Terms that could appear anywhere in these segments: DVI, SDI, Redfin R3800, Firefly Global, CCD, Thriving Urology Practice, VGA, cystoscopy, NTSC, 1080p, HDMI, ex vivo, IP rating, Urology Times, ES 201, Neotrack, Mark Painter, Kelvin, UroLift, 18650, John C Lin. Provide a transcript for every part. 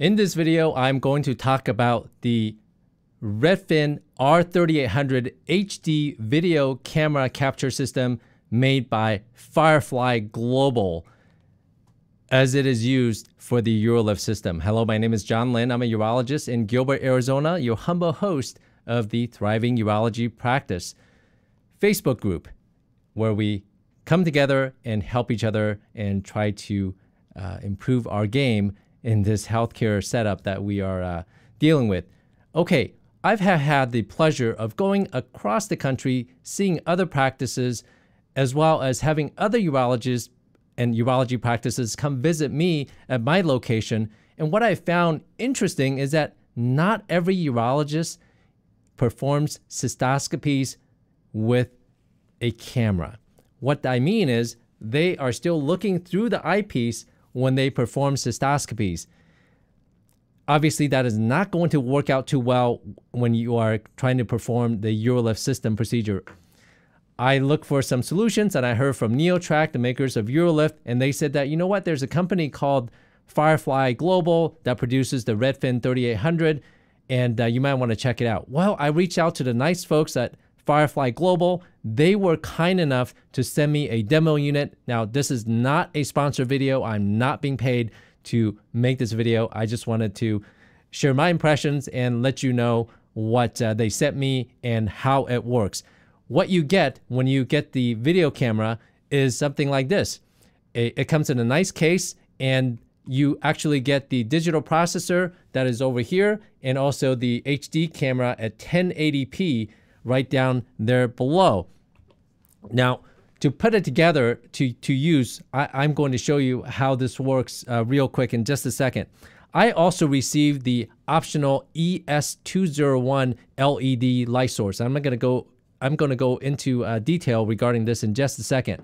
In this video, I'm going to talk about the Redfin R3800 HD video camera capture system made by Firefly Global, as it is used for the UroLift system. Hello, my name is John Lin. I'm a urologist in Gilbert, Arizona, your humble host of the Thriving Urology Practice Facebook group, where we come together and help each other and try to improve our game in this healthcare setup that we are dealing with. Okay, I've had the pleasure of going across the country, seeing other practices, as well as having other urologists and urology practices come visit me at my location. And what I found interesting is that not every urologist performs cystoscopies with a camera. What I mean is they are still looking through the eyepiece when they perform cystoscopies. Obviously, that is not going to work out too well when you are trying to perform the UroLift system procedure. I looked for some solutions, and I heard from Neotrack, the makers of UroLift, and they said that, you know what, there's a company called Firefly Global that produces the Redfin 3800, and you might want to check it out. Well, I reached out to the nice folks at Firefly Global. They were kind enough to send me a demo unit. Now, this is not a sponsored video. I'm not being paid to make this video. I just wanted to share my impressions and let you know what they sent me and how it works. What you get when you get the video camera is something like this. It comes in a nice case, and you actually get the digital processor that is over here, and also the HD camera at 1080p right down there below. Now, to put it together to use, I'm going to show you how this works real quick in just a second. I also received the optional ES 201 LED light source. I'm going to go into detail regarding this in just a second.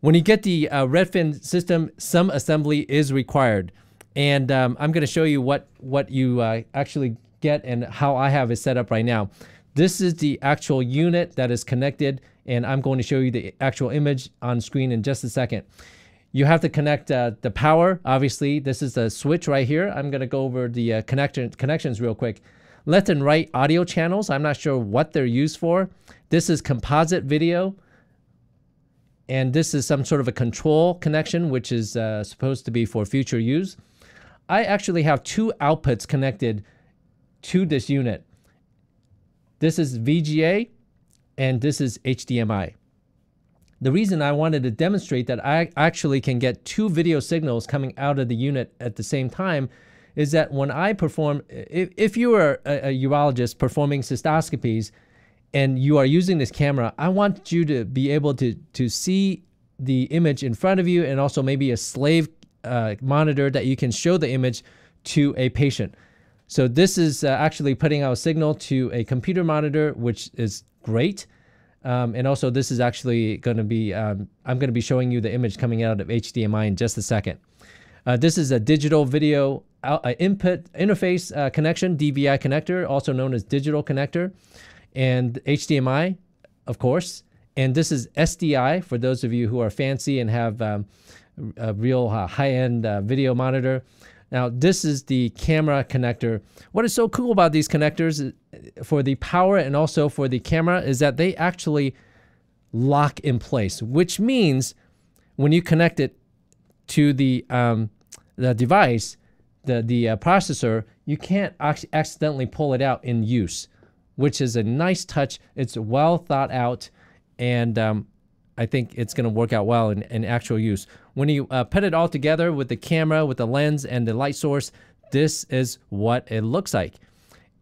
When you get the Redfin system, some assembly is required, and I'm going to show you what you actually get and how I have it set up right now. This is the actual unit that is connected, and I'm going to show you the actual image on screen in just a second. You have to connect the power. Obviously, this is the switch right here. I'm going to go over the connections real quick. Left and right audio channels. I'm not sure what they're used for. This is composite video, and this is some sort of a control connection, which is supposed to be for future use. I actually have two outputs connected to this unit. This is VGA, and this is HDMI. The reason I wanted to demonstrate that I actually can get two video signals coming out of the unit at the same time is that when I perform, if you are a urologist performing cystoscopies and you are using this camera, I want you to be able to see the image in front of you, and also maybe a slave monitor that you can show the image to a patient. So this is actually putting out a signal to a computer monitor, which is great. And also this is actually going to be, I'm going to be showing you the image coming out of HDMI in just a second. This is a digital video input interface connection, DVI connector, also known as digital connector, and HDMI, of course. And this is SDI for those of you who are fancy and have a real high-end video monitor. Now, this is the camera connector. What is so cool about these connectors for the power and also for the camera is that they actually lock in place, which means when you connect it to the device, the processor, you can't accidentally pull it out in use, which is a nice touch. It's well thought out, and I think it's going to work out well in actual use. When you put it all together with the camera, with the lens, and the light source, this is what it looks like.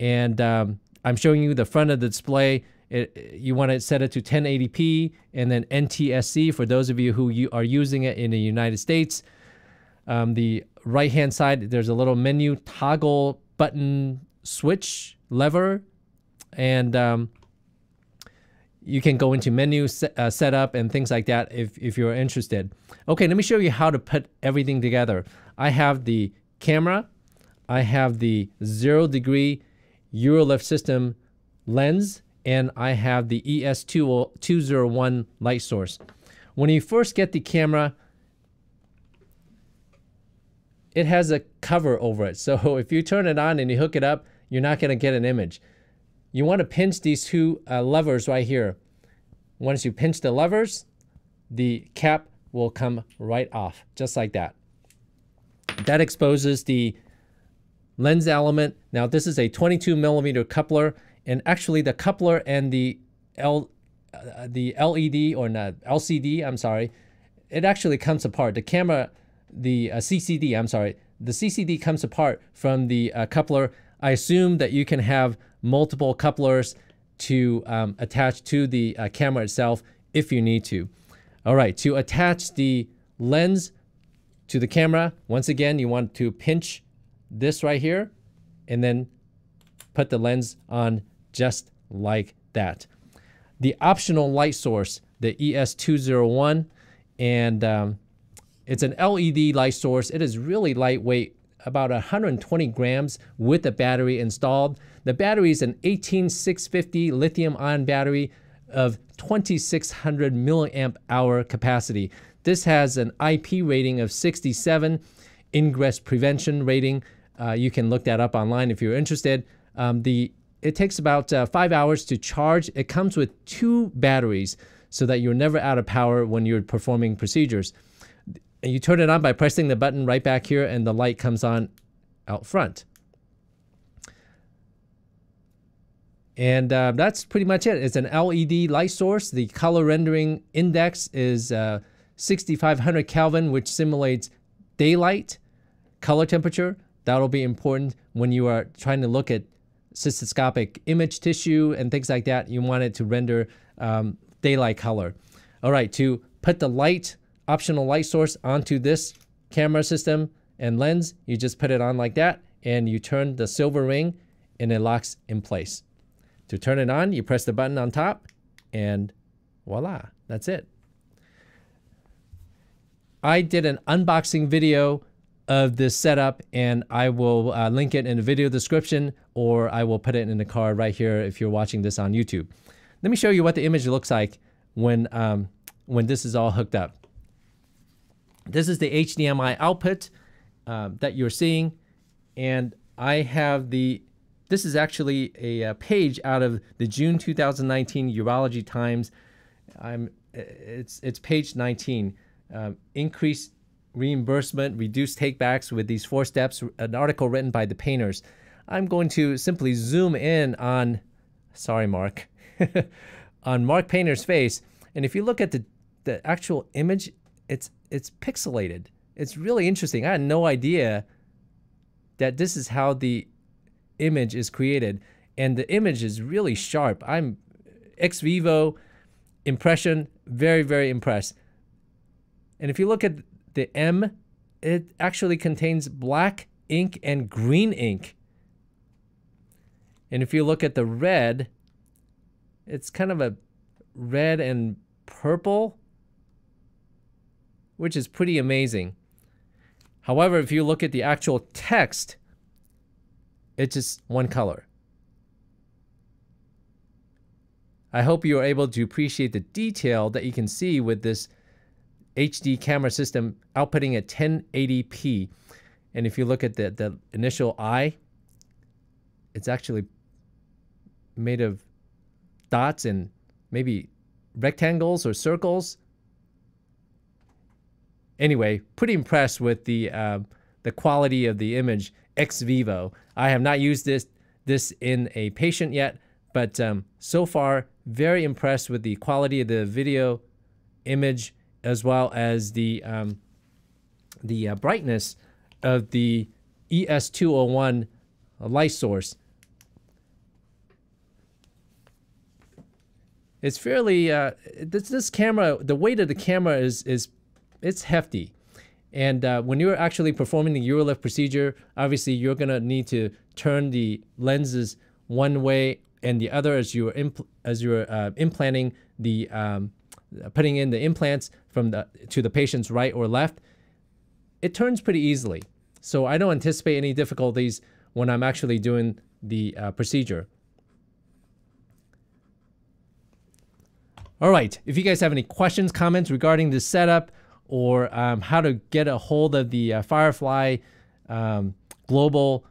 And I'm showing you the front of the display. You want to set it to 1080p and then NTSC for those of you who are using it in the United States. The right-hand side, there's a little menu, toggle, button, switch, lever, and you can go into menu setup and things like that if you're interested. Okay, let me show you how to put everything together. I have the camera, I have the 0 degree UroLift system lens, and I have the ES201 light source. When you first get the camera, it has a cover over it. So if you turn it on and you hook it up, you're not going to get an image. You want to pinch these two levers right here. Once you pinch the levers, the cap will come right off, just like that. That exposes the lens element. Now this is a 22mm coupler, and actually the coupler and the LCD, I'm sorry, it actually comes apart. The camera, the CCD, I'm sorry, the CCD comes apart from the coupler. I assume that you can have multiple couplers to attach to the camera itself if you need to. All right, to attach the lens to the camera, once again, you want to pinch this right here and then put the lens on just like that. The optional light source, the ES 201, and it's an LED light source. It is really lightweight, about 120 grams with the battery installed. The battery is an 18650 lithium-ion battery of 2600 milliamp hour capacity. This has an IP rating of 67, ingress prevention rating. You can look that up online if you're interested. It takes about 5 hours to charge. It comes with 2 batteries so that you're never out of power when you're performing procedures. And you turn it on by pressing the button right back here, and the light comes on out front. And that's pretty much it. It's an LED light source. The color rendering index is 6500 Kelvin, which simulates daylight. Color temperature, that'll be important when you are trying to look at cystoscopic image tissue and things like that. You want it to render daylight color. All right, to put the light, optional light source, onto this camera system and lens, you just put it on like that, and you turn the silver ring and it locks in place. To turn it on, you press the button on top, and voila, that's it. I did an unboxing video of this setup, and I will link it in the video description, or I will put it in the card right here if you're watching this on YouTube. Let me show you what the image looks like when this is all hooked up. This is the HDMI output that you're seeing, and I have the, this is actually a page out of the June 2019 Urology Times. It's page 19. Increased reimbursement, reduced takebacks with these 4 steps, an article written by the painters. I'm going to simply zoom in on, sorry Mark, on Mark Painter's face. And if you look at the actual image, it's pixelated. It's really interesting. I had no idea that this is how the image is created, and the image is really sharp. I'm ex vivo impression, very, very impressed. And if you look at the M, it actually contains black ink and green ink. And if you look at the red, it's kind of a red and purple, which is pretty amazing. However, if you look at the actual text, it's just one color. I hope you are able to appreciate the detail that you can see with this HD camera system outputting at 1080p. And if you look at the initial eye, it's actually made of dots and maybe rectangles or circles. Anyway, pretty impressed with the quality of the image ex vivo. I have not used this in a patient yet, but so far, very impressed with the quality of the video image, as well as the brightness of the ES201 light source. It's fairly, this camera, the weight of the camera it's hefty. And when you're actually performing the UroLift procedure, obviously you're gonna need to turn the lenses one way and the other as you're implanting the putting in the implants from to the patient's right or left. It turns pretty easily, so I don't anticipate any difficulties when I'm actually doing the procedure. All right, if you guys have any questions, comments regarding this setup, or how to get a hold of the Firefly Global's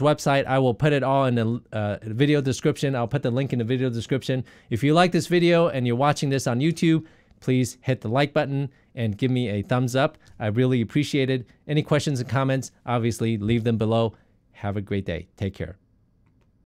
website. I will put it all in the video description. I'll put the link in the video description. If you like this video and you're watching this on YouTube, please hit the like button and give me a thumbs up. I really appreciate it. Any questions and comments, obviously leave them below. Have a great day. Take care.